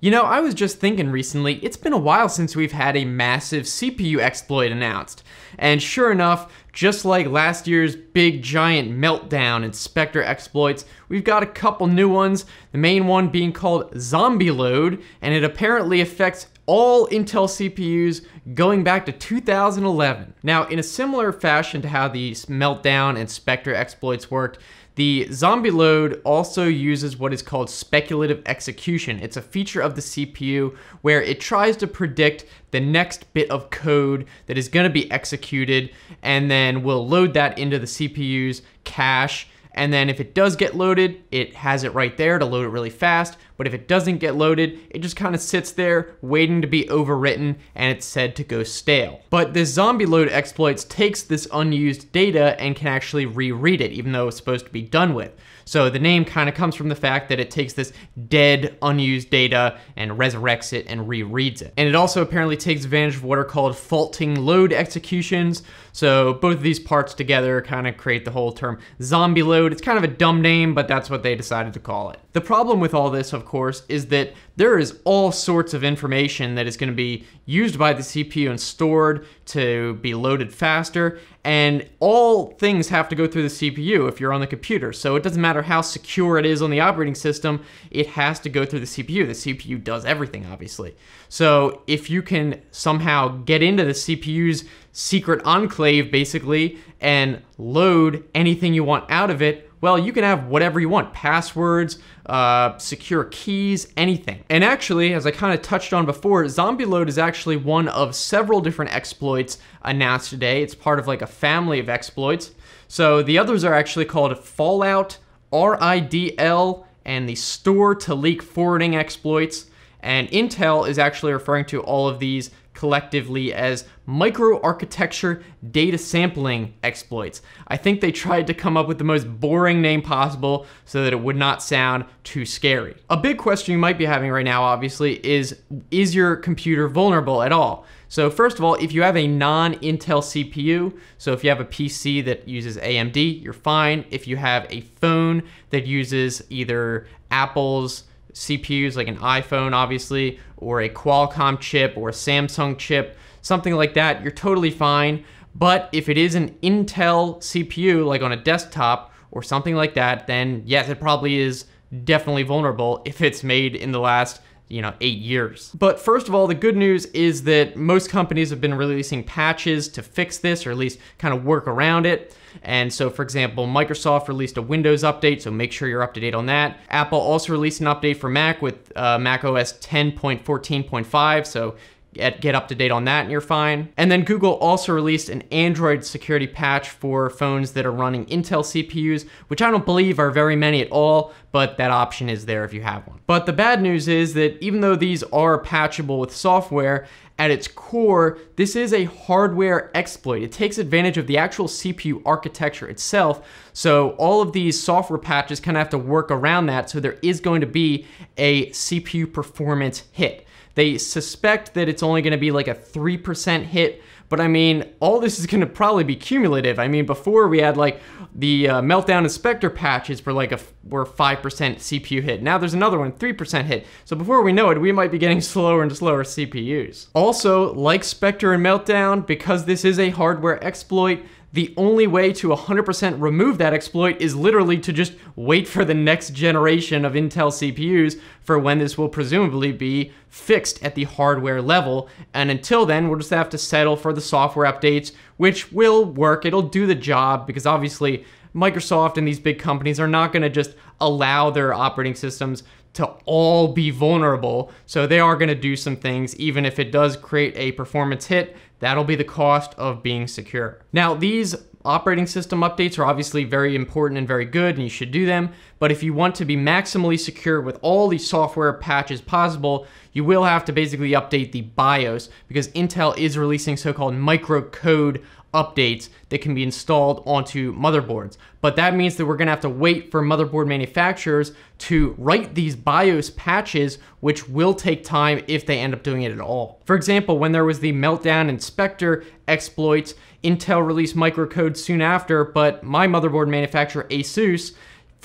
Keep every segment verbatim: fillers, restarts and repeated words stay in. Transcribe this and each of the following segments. You know, I was just thinking recently, it's been a while since we've had a massive C P U exploit announced. And sure enough, just like last year's big giant Meltdown and Spectre exploits, we've got a couple new ones, the main one being called ZombieLoad, and it apparently affects all Intel C P Us going back to two thousand eleven. Now, in a similar fashion to how the Meltdown and Spectre exploits worked, the ZombieLoad also uses what is called speculative execution. It's a feature of the C P U where it tries to predict the next bit of code that is going to be executed, and then will load that into the C P U's cache. And then if it does get loaded, it has it right there to load it really fast. But if it doesn't get loaded, it just kind of sits there waiting to be overwritten, and it's said to go stale. But this ZombieLoad exploits takes this unused data and can actually reread it, even though it's supposed to be done with. So the name kind of comes from the fact that it takes this dead, unused data and resurrects it and rereads it. And it also apparently takes advantage of what are called faulting load executions. So both of these parts together kind of create the whole term ZombieLoad. It's kind of a dumb name, but that's what they decided to call it. The problem with all this, of course, is that there is all sorts of information that is going to be used by the C P U and stored to be loaded faster, and all things have to go through the C P U if you're on the computer. So it doesn't matter how secure it is on the operating system, it has to go through the C P U. The C P U does everything, obviously. So if you can somehow get into the C P U's secret enclave, basically, and load anything you want out of it, well, you can have whatever you want, passwords, uh, secure keys, anything. And actually, as I kind of touched on before, ZombieLoad is actually one of several different exploits announced today. It's part of like a family of exploits. So the others are actually called Fallout, R I D L, and the store to leak forwarding exploits. And Intel is actually referring to all of these collectively as microarchitecture data sampling exploits. I think they tried to come up with the most boring name possible so that it would not sound too scary. A big question you might be having right now, obviously, is, is your computer vulnerable at all? So first of all, if you have a non-Intel C P U, so if you have a P C that uses A M D, you're fine. If you have a phone that uses either Apple's C P Us, like an iPhone, obviously, or a Qualcomm chip or a Samsung chip, something like that, you're totally fine. But if it is an Intel C P U, like on a desktop or something like that, then yes, it probably is definitely vulnerable if it's made in the last, you know, eight years. But first of all, the good news is that most companies have been releasing patches to fix this, or at least kind of work around it. And so, for example, Microsoft released a Windows update, so make sure you're up to date on that. Apple also released an update for Mac with uh, macOS ten point fourteen point five, so get, get up to date on that and you're fine. And then Google also released an Android security patch for phones that are running Intel C P Us, which I don't believe are very many at all, but that option is there if you have one. But the bad news is that even though these are patchable with software, at its core, this is a hardware exploit. It takes advantage of the actual C P U architecture itself, so all of these software patches kind of have to work around that, so there is going to be a C P U performance hit. They suspect that it's only going to be like a three percent hit, but I mean, all this is going to probably be cumulative. I mean, before we had like the uh, Meltdown and Spectre patches were like a were five percent C P U hit. Now there's another one, three percent hit. So before we know it, we might be getting slower and slower C P Us. Also, like Spectre and Meltdown, because this is a hardware exploit, the only way to one hundred percent remove that exploit is literally to just wait for the next generation of Intel C P Us for when this will presumably be fixed at the hardware level. And until then, we'll just have to settle for the software updates, which will work. It'll do the job, because obviously Microsoft and these big companies are not going to just allow their operating systems to all be vulnerable. So they are going to do some things, even if it does create a performance hit. That'll be the cost of being secure. Now, these operating system updates are obviously very important and very good, and you should do them, but if you want to be maximally secure with all the software patches possible, you will have to basically update the BIOS, because Intel is releasing so-called microcode updates that can be installed onto motherboards. But that means that we're gonna have to wait for motherboard manufacturers to write these BIOS patches, which will take time if they end up doing it at all. For example, when there was the Meltdown and Spectre exploits, Intel released microcode soon after, but my motherboard manufacturer, Asus,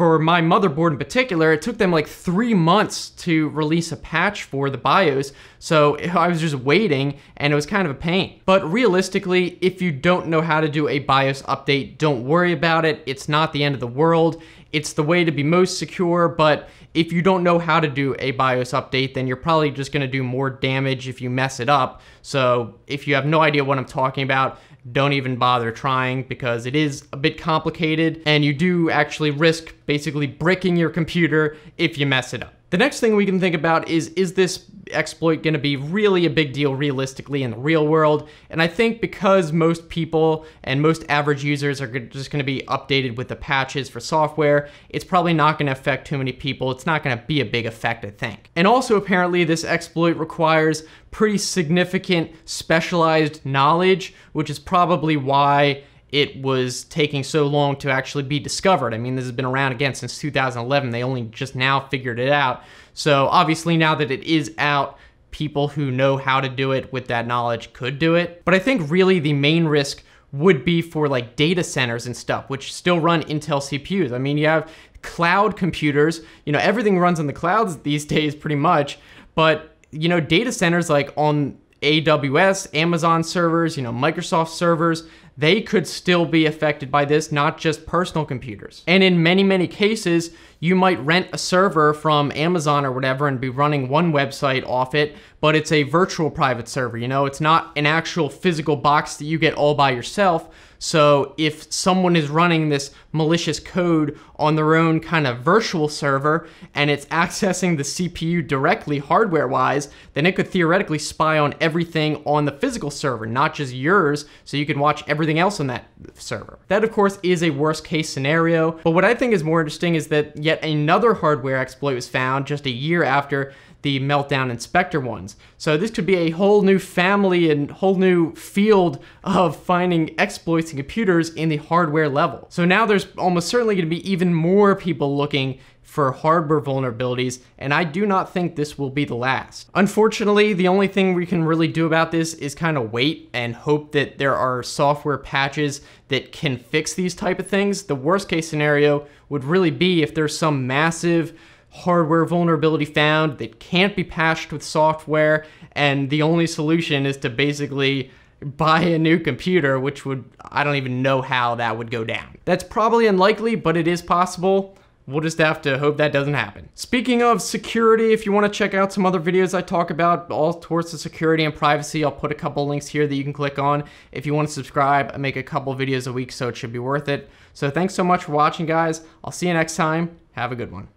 For my motherboard in particular, it took them like three months to release a patch for the BIOS, so I was just waiting and it was kind of a pain. But realistically, if you don't know how to do a BIOS update, don't worry about it. It's not the end of the world. It's the way to be most secure, but if you don't know how to do a BIOS update, then you're probably just gonna do more damage if you mess it up. So if you have no idea what I'm talking about, don't even bother trying, because it is a bit complicated and you do actually risk basically bricking your computer if you mess it up. The next thing we can think about is, is this exploit gonna be really a big deal realistically in the real world? And I think because most people and most average users are just gonna be updated with the patches for software, it's probably not gonna affect too many people. It's not gonna be a big effect, I think. And also apparently this exploit requires pretty significant specialized knowledge, which is probably why it was taking so long to actually be discovered. I mean, this has been around again since two thousand eleven. They only just now figured it out. So obviously now that it is out, people who know how to do it with that knowledge could do it. But I think really the main risk would be for like data centers and stuff, which still run Intel C P Us. I mean, you have cloud computers, you know, everything runs on the clouds these days pretty much, but you know, data centers like on A W S, Amazon servers, you know, Microsoft servers, they could still be affected by this, not just personal computers. And in many, many cases, you might rent a server from Amazon or whatever and be running one website off it, but it's a virtual private server, you know? It's not an actual physical box that you get all by yourself. So if someone is running this malicious code on their own kind of virtual server and it's accessing the C P U directly hardware-wise, then it could theoretically spy on everything on the physical server, not just yours, so you can watch everything else on that server. That, of course, is a worst-case scenario, but what I think is more interesting is that yet another hardware exploit was found just a year after the Meltdown and Spectre ones. So this could be a whole new family and whole new field of finding exploits in computers in the hardware level. So now there's almost certainly gonna be even more people looking for hardware vulnerabilities, and I do not think this will be the last. Unfortunately, the only thing we can really do about this is kind of wait and hope that there are software patches that can fix these type of things. The worst case scenario would really be if there's some massive hardware vulnerability found that can't be patched with software, and the only solution is to basically buy a new computer, which would, I don't even know how that would go down. That's probably unlikely, but it is possible. We'll just have to hope that doesn't happen. Speaking of security, if you want to check out some other videos I talk about all towards the security and privacy, I'll put a couple links here that you can click on. If you want to subscribe, I make a couple videos a week, so it should be worth it. So thanks so much for watching, guys. I'll see you next time. Have a good one.